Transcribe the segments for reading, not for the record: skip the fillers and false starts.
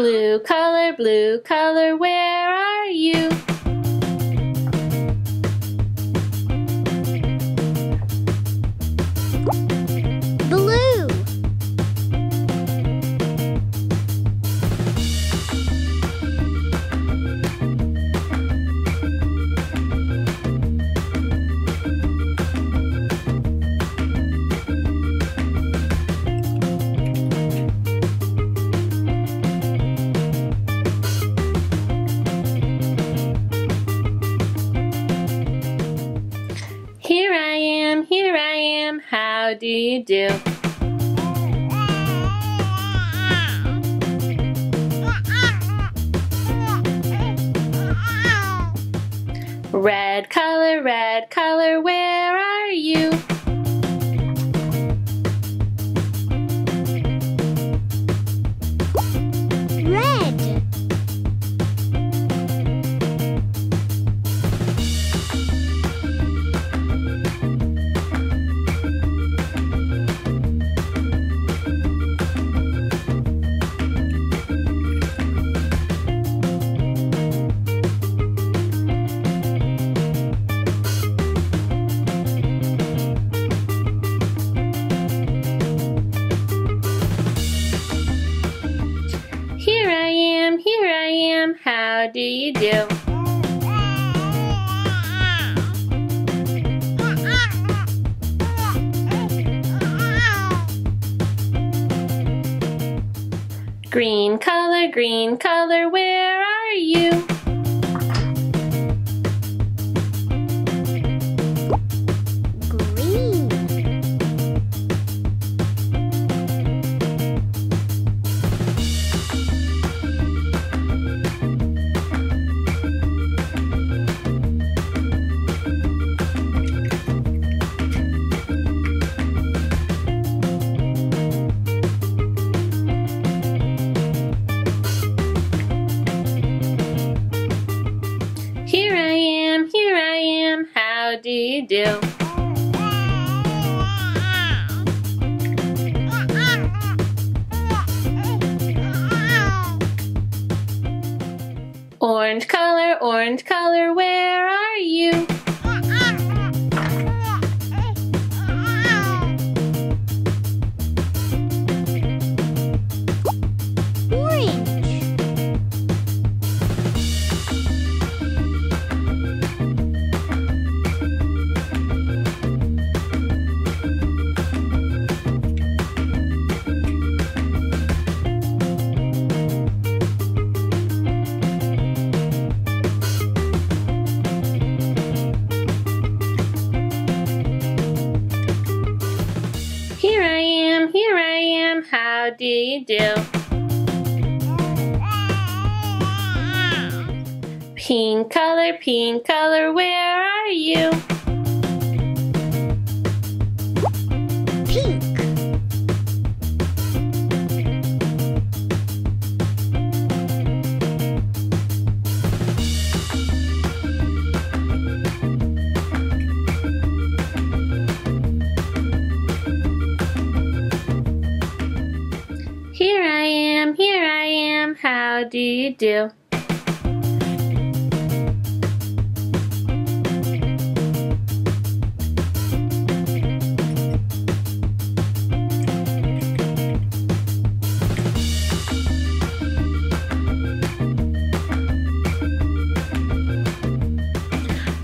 blue collar, where are you? Blue. Here I am, how do you do? Red collar, where are you? How do you do? Green color, where are you? How do you do? Orange color, where are you? How do you do? Pink color, where are you? Pink. Here I am, how do you do?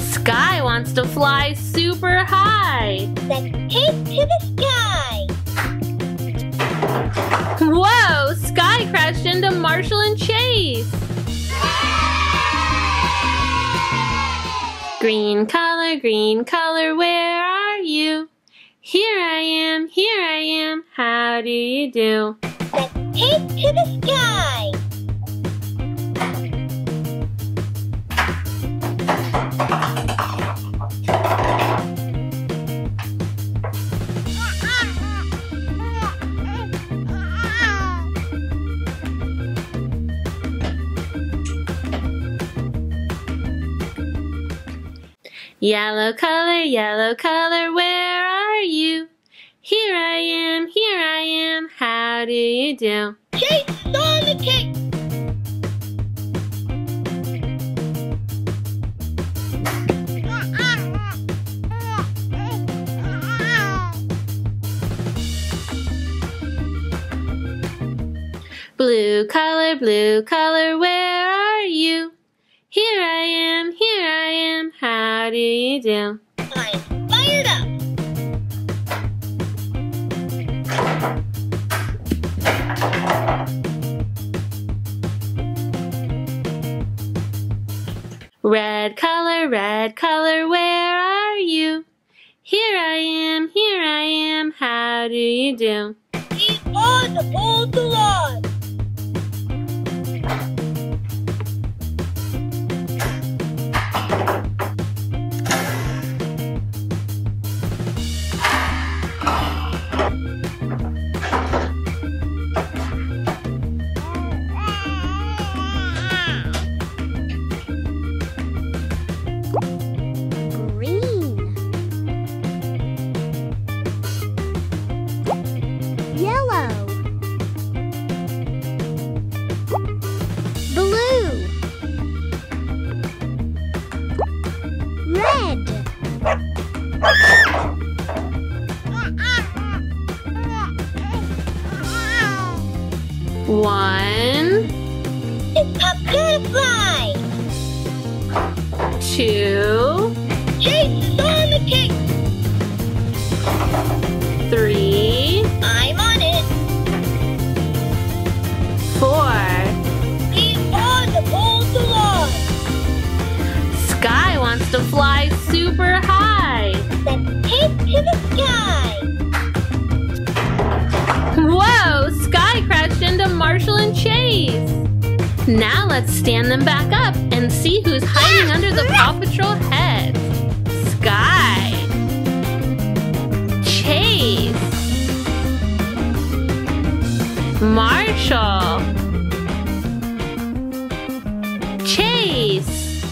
Sky wants to fly super high. Let's take to the sky. Whoa! Sky crashed into Marshall and Chase! Green color, where are you? Here I am, how do you do? Let's take to the sky! Yellow color, where are you? Here I am, how do you do? Chase on the cake! blue collar, where are you? Here I am, how do you do? I'm fired up! Red collar, where are you? Here I am, how do you do? Keep on the bold line. Now let's stand them back up and see who's hiding under the Paw Patrol head. Sky, Chase, Marshall, Chase.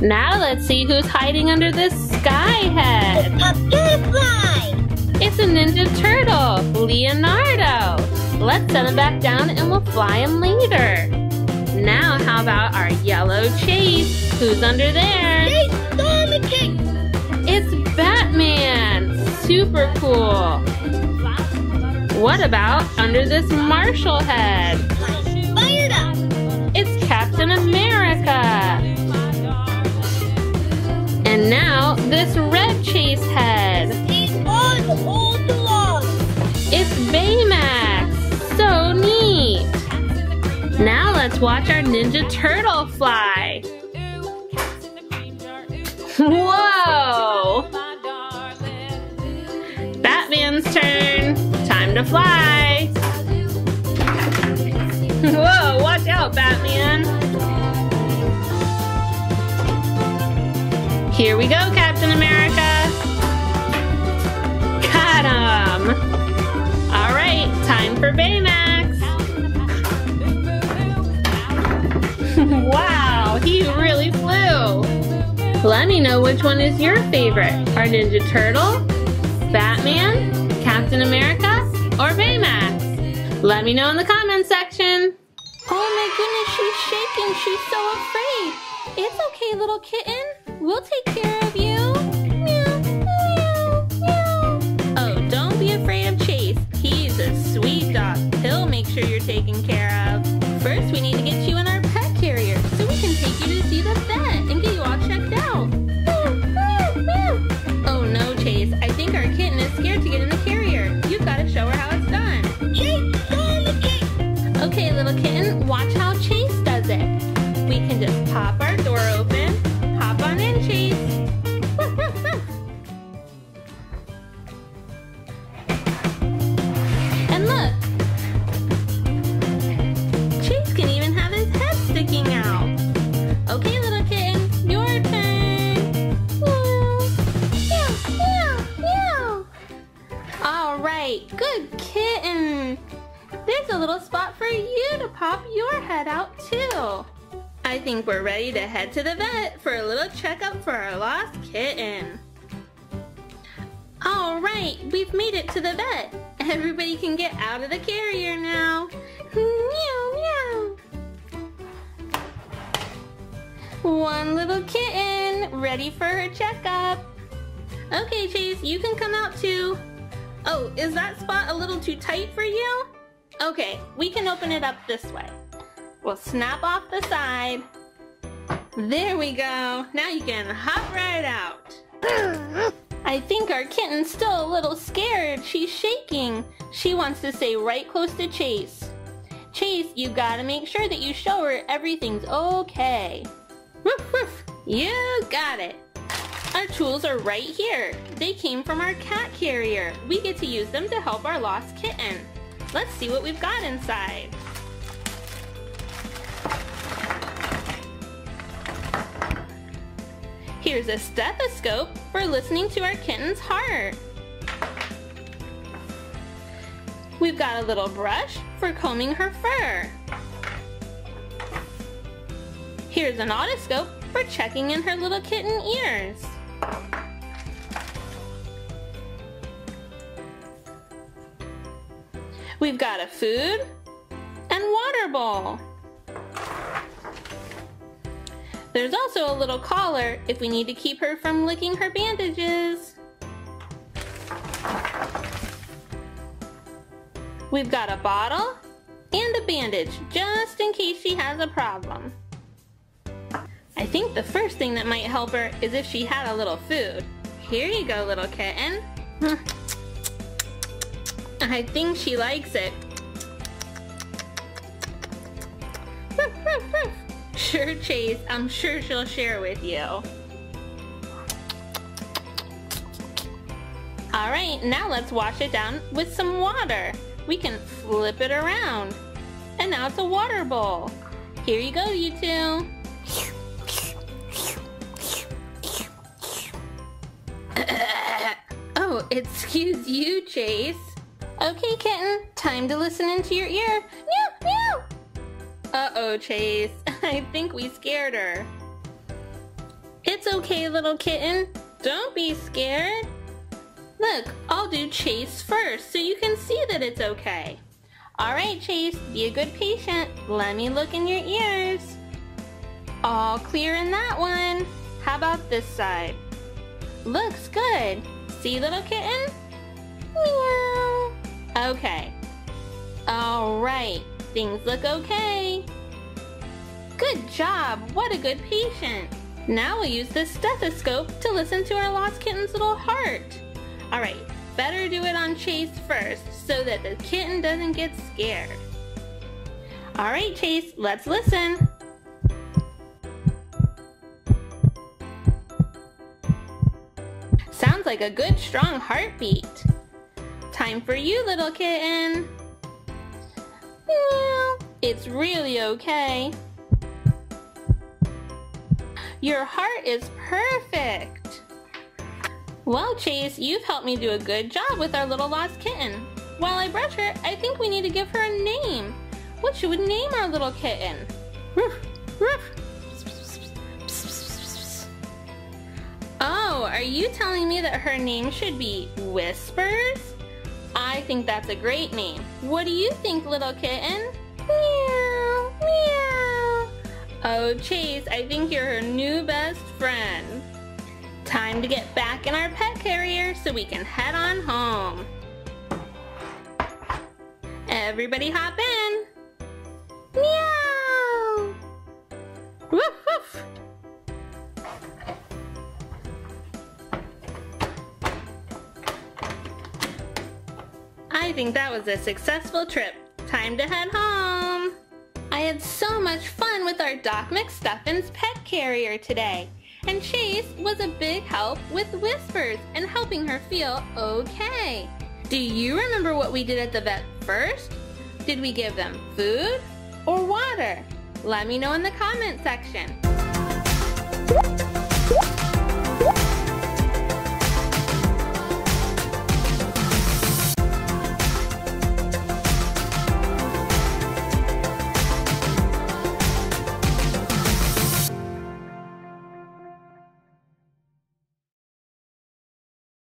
Now let's see who's hiding under this Sky head. It's a Ninja Turtle, Leonardo. Let's send them back down and we'll fly them later. Now how about our yellow Chase? Who's under there? It's Batman! Super cool! What about under this Marshall head? It's Captain America! And now this red Chase head. It's Baymax! So neat! Now let's watch our Ninja Turtle fly! Whoa! Batman's turn! Time to fly! Whoa, watch out, Batman! Here we go, Captain America! Got him! Alright, time for Baymax! Wow, he really flew! Let me know which one is your favorite. Our Ninja Turtle, Batman, Captain America, or Baymax? Let me know in the comments section! Oh my goodness, she's shaking! She's so afraid! It's okay, little kitten! We'll take care of you! Meow, meow, meow! Oh, don't be afraid of Chase! He's a sweet dog. He'll make sure you're taken care of. First, we need to get you in our pet carrier so we can take you to see the vet and get you all checked out. Oh no, Chase. I think our kitten is scared to get in the carrier. You've got to show her how it's done. Okay, little kitten, watch how Chase does it. We can just pop our door open. Hop on in, Chase. I think we're ready to head to the vet for a little checkup for our lost kitten. Alright, we've made it to the vet. Everybody can get out of the carrier now. Meow, meow. One little kitten, ready for her checkup. Okay, Chase, you can come out too. Oh, is that spot a little too tight for you? Okay, we can open it up this way. We'll snap off the side. There we go. Now you can hop right out. I think our kitten's still a little scared. She's shaking. She wants to stay right close to Chase. Chase, you gotta make sure that you show her everything's okay. Woof woof. You got it. Our tools are right here. They came from our cat carrier. We get to use them to help our lost kitten. Let's see what we've got inside. Here's a stethoscope for listening to our kitten's heart. We've got a little brush for combing her fur. Here's an otoscope for checking in her little kitten ears. We've got a food and water bowl. There's also a little collar if we need to keep her from licking her bandages. We've got a bottle and a bandage just in case she has a problem. I think the first thing that might help her is if she had a little food. Here you go, little kitten. I think she likes it. Ruff, ruff, ruff. Sure, Chase, I'm sure she'll share with you. All right, now let's wash it down with some water. We can flip it around. And now it's a water bowl. Here you go, you two. Oh, excuse you, Chase. Okay, kitten, time to listen into your ear. Meow, meow. Uh-oh, Chase. I think we scared her. It's okay, little kitten. Don't be scared. Look, I'll do Chase first so you can see that it's okay. All right, Chase, be a good patient. Let me look in your ears. All clear in that one. How about this side? Looks good. See, little kitten? Meow. Okay. All right. Things look okay. Good job. What a good patient. Now we'll use this stethoscope to listen to our lost kitten's little heart. All right. Better do it on Chase first so that the kitten doesn't get scared. All right, Chase. Let's listen. Sounds like a good, strong heartbeat. Time for you, little kitten. Meow. It's really okay. Your heart is perfect. Well, Chase, you've helped me do a good job with our little lost kitten. While I brush her, I think we need to give her a name. What should we name our little kitten? Ruff, ruff. Oh, are you telling me that her name should be Whispers? I think that's a great name. What do you think, little kitten? Meow, meow. Oh, Chase, I think you're her new best friend. Time to get back in our pet carrier so we can head on home. Everybody hop in. Meow. Woof, woof. I think that was a successful trip. Time to head home. I had so much fun with our Doc McStuffins pet carrier today. And Chase was a big help with Whispers and helping her feel okay. Do you remember what we did at the vet first? Did we give them food or water? Let me know in the comment section.